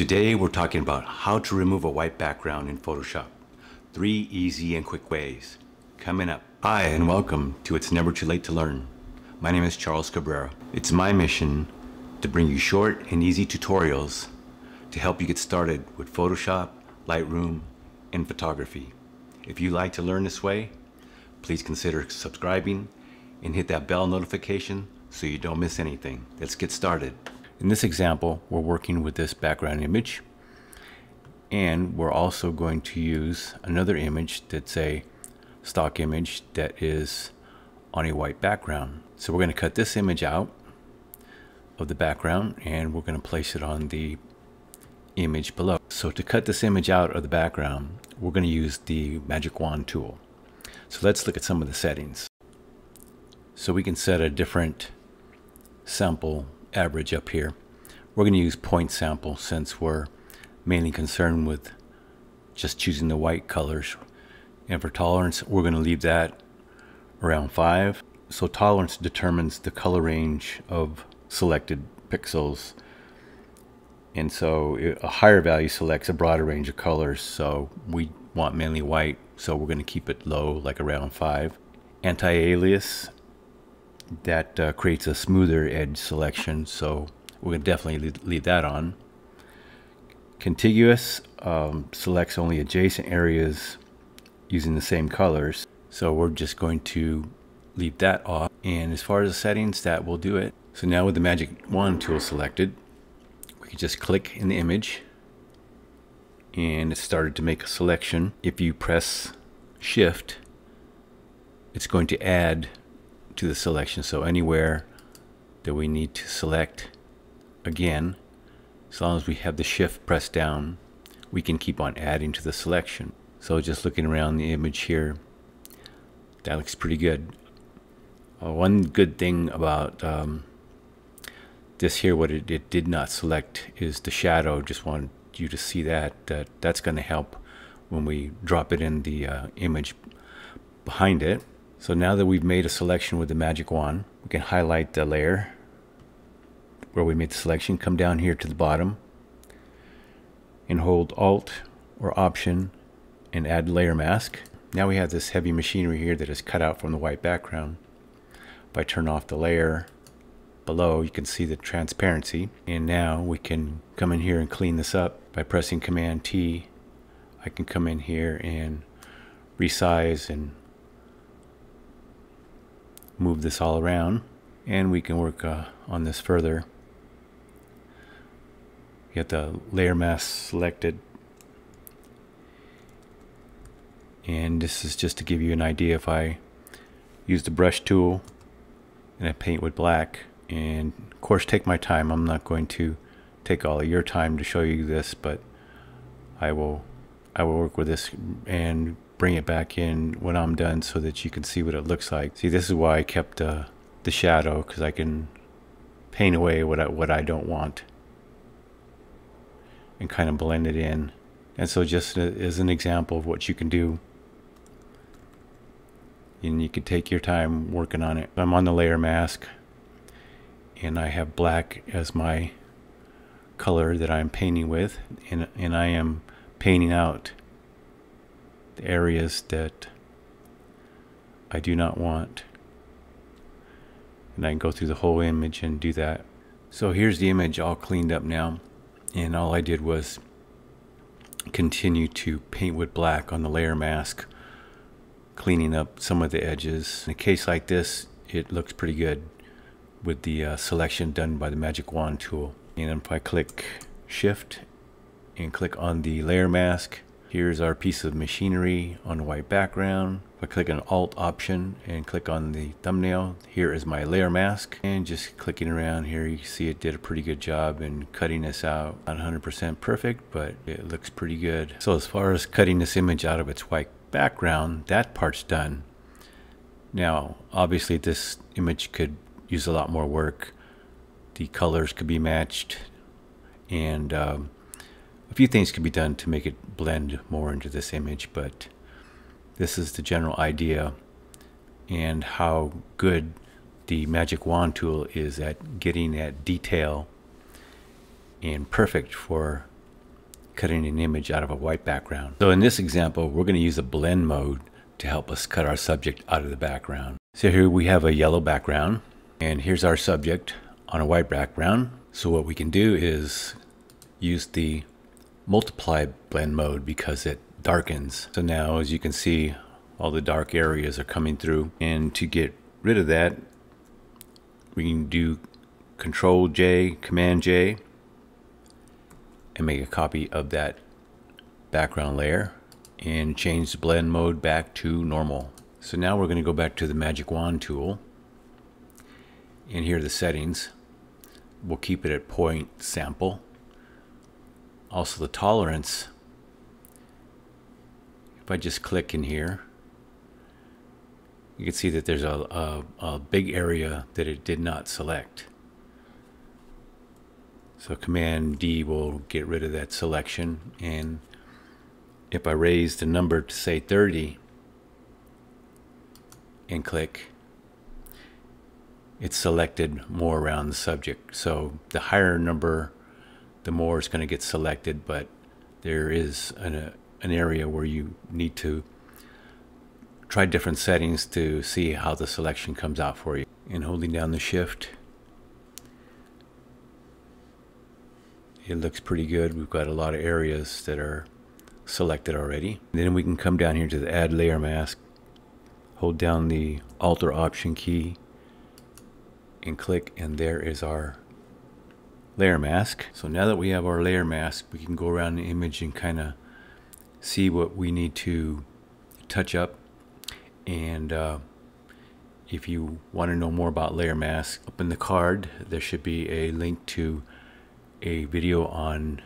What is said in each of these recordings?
Today we're talking about how to remove a white background in Photoshop. 3 easy and quick ways. Coming up. Hi and welcome to It's Never Too Late to Learn. My name is Charles Cabrera. It's my mission to bring you short and easy tutorials to help you get started with Photoshop, Lightroom, and photography. If you like to learn this way, please consider subscribing and hit that bell notification so you don't miss anything. Let's get started. In this example, we're working with this background image, and we're also going to use another image that's a stock image that is on a white background. So we're going to cut this image out of the background and we're going to place it on the image below. So to cut this image out of the background, we're going to use the magic wand tool. So let's look at some of the settings. So we can set a different sample average up here. We're going to use point sample since we're mainly concerned with just choosing the white colors. And for tolerance, we're going to leave that around 5. So tolerance determines the color range of selected pixels. And so a higher value selects a broader range of colors. So we want mainly white. So we're going to keep it low, like around 5. Anti-alias, that creates a smoother edge selection. So we're going to definitely leave that on. Contiguous selects only adjacent areas using the same colors. So we're just going to leave that off. And as far as the settings, that will do it. So now with the magic wand tool selected, we can just click in the image and it started to make a selection. If you press shift, it's going to add to the selection. So anywhere that we need to select again, as long as we have the shift pressed down, we can keep on adding to the selection. So just looking around the image here, that looks pretty good. One good thing about this here, what it did not select is the shadow. Just wanted you to see that's going to help when we drop it in the image behind it. So now that we've made a selection with the magic wand, we can highlight the layer where we made the selection, come down here to the bottom and hold Alt or Option and add layer mask. Now we have this heavy machinery here that is cut out from the white background. If I turn off the layer below, you can see the transparency. And now we can come in here and clean this up by pressing Command T. I can come in here and resize and move this all around. And we can work on this further. Get the layer mask selected. And this is just to give you an idea. If I use the brush tool and I paint with black, and of course take my time, I'm not going to take all of your time to show you this, but I will work with this and bring it back in when I'm done so that you can see what it looks like. See, this is why I kept the shadow, because I can paint away what I don't want and kind of blend it in. And so just as an example of what you can do, and you can take your time working on it. I'm on the layer mask and I have black as my color that I'm painting with, and I am painting out the areas that I do not want. And I can go through the whole image and do that. So here's the image all cleaned up now, and all I did was continue to paint with black on the layer mask, cleaning up some of the edges. In a case like this, it looks pretty good with the selection done by the magic wand tool. And if I click shift and click on the layer mask, here's our piece of machinery on a white background. If I click an Alt option and click on the thumbnail, here is my layer mask. And just clicking around here, you see it did a pretty good job in cutting this out. Not 100% perfect, but it looks pretty good. So as far as cutting this image out of its white background, that part's done. Now, obviously this image could use a lot more work. The colors could be matched, and a few things could be done to make it blend more into this image, but this is the general idea and how good the magic wand tool is at getting that detail and perfect for cutting an image out of a white background. So in this example, we're going to use a blend mode to help us cut our subject out of the background. So here we have a yellow background, and here's our subject on a white background. So what we can do is use the multiply blend mode because it darkens. So now, as you can see, all the dark areas are coming through, and to get rid of that, we can do Control J, Command J, and make a copy of that background layer and change the blend mode back to normal. So now we're going to go back to the magic wand tool, and here are the settings. We'll keep it at point sample. Also the tolerance, if I just click in here, you can see that there's a big area that it did not select. So Command D will get rid of that selection, and if I raise the number to say 30 and click, it's selected more around the subject. So the higher number, the more it's going to get selected, but there is an area where you need to try different settings to see how the selection comes out for you. And holding down the shift, it looks pretty good. We've got a lot of areas that are selected already. And then we can come down here to the Add Layer Mask, hold down the Alt or Option key and click, and there is our layer mask. So now that we have our layer mask, we can go around the image and kind of see what we need to touch up. And if you want to know more about layer masks, up in the card there should be a link to a video on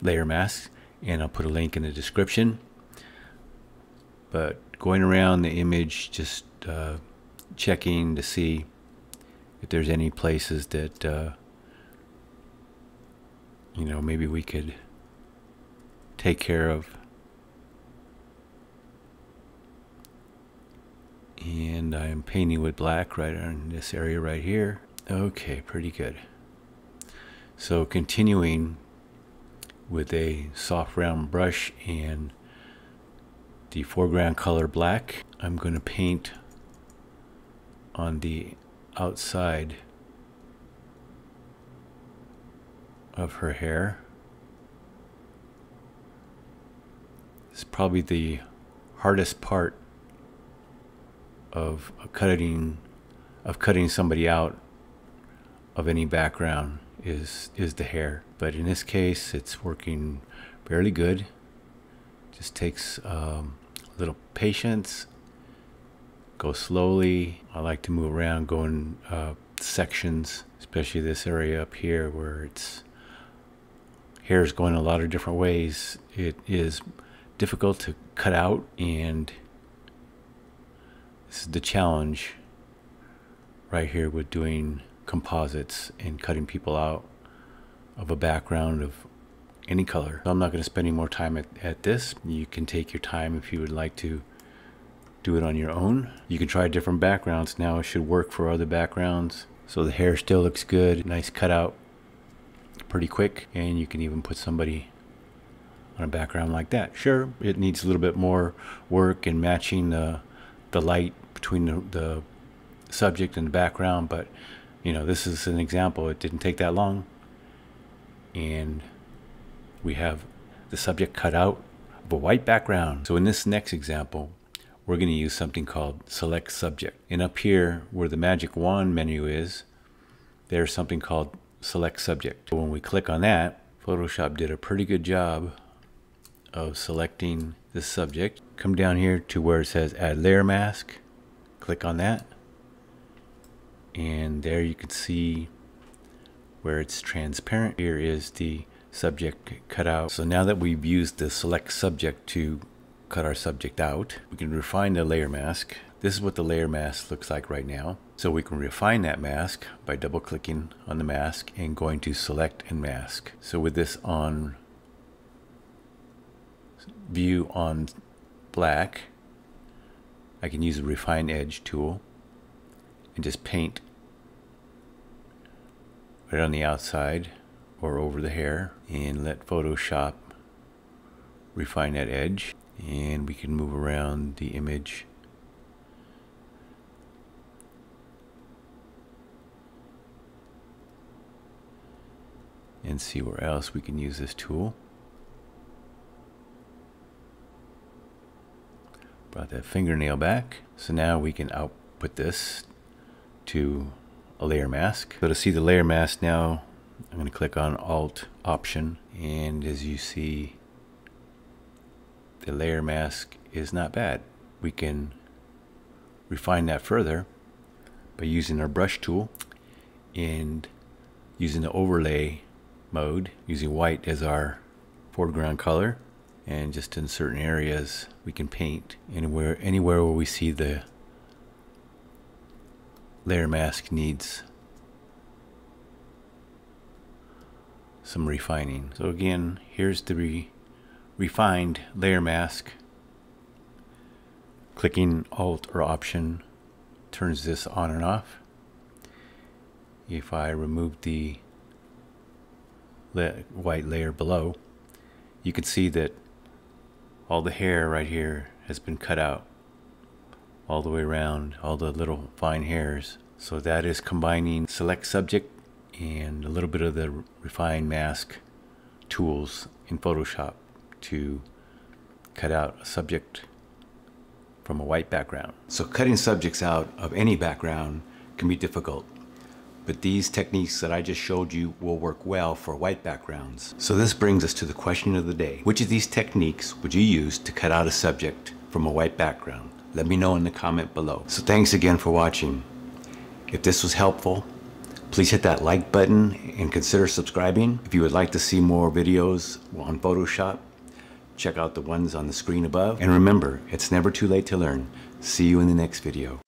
layer masks, and I'll put a link in the description. But going around the image, just checking to see if there's any places that you know, maybe we could take care of. And I'm painting with black right on this area right here. Okay, pretty good. So continuing with a soft round brush and the foreground color black, I'm going to paint on the outside of her hair. It's probably the hardest part of cutting somebody out of any background is the hair. But in this case, it's working fairly good. Just takes a little patience. Go slowly. I like to move around, go in sections, especially this area up here where it's hair is going a lot of different ways. It is difficult to cut out, and this is the challenge right here with doing composites and cutting people out of a background of any color. So I'm not going to spend any more time at this. You can take your time if you would like to do it on your own. You can try different backgrounds. Now it should work for other backgrounds. So the hair still looks good. Nice cutout. Pretty quick, and you can even put somebody on a background like that. Sure, it needs a little bit more work in matching the light between the subject and the background, but you know, this is an example. It didn't take that long, and we have the subject cut out of a white background. So in this next example, we're going to use something called Select Subject, and up here where the magic wand menu is, there's something called Select Subject. When we click on that, Photoshop did a pretty good job of selecting this subject. Come down here to where it says Add Layer Mask, click on that, and there you can see where it's transparent. Here is the subject cutout. So now that we've used the Select Subject to cut our subject out, we can refine the layer mask. This is what the layer mask looks like right now. So we can refine that mask by double clicking on the mask and going to Select and Mask. So with this on View on Black, I can use the Refine Edge tool and just paint right on the outside or over the hair, and let Photoshop refine that edge, and we can move around the image. And see where else we can use this tool. Brought that fingernail back. So now we can output this to a layer mask. So to see the layer mask now, I'm going to click on Alt Option, and as you see, the layer mask is not bad. We can refine that further by using our brush tool and using the overlay mode, using white as our foreground color, and just in certain areas we can paint anywhere where we see the layer mask needs some refining. So again, here's the refined layer mask. Clicking Alt or Option turns this on and off. If I remove the white layer below, you can see that all the hair right here has been cut out all the way around, all the little fine hairs. So that is combining Select Subject and a little bit of the Refine Mask tools in Photoshop to cut out a subject from a white background. So cutting subjects out of any background can be difficult, but these techniques that I just showed you will work well for white backgrounds. So this brings us to the question of the day. Which of these techniques would you use to cut out a subject from a white background? Let me know in the comment below. So thanks again for watching. If this was helpful, please hit that like button and consider subscribing. If you would like to see more videos on Photoshop, check out the ones on the screen above. And remember, it's never too late to learn. See you in the next video.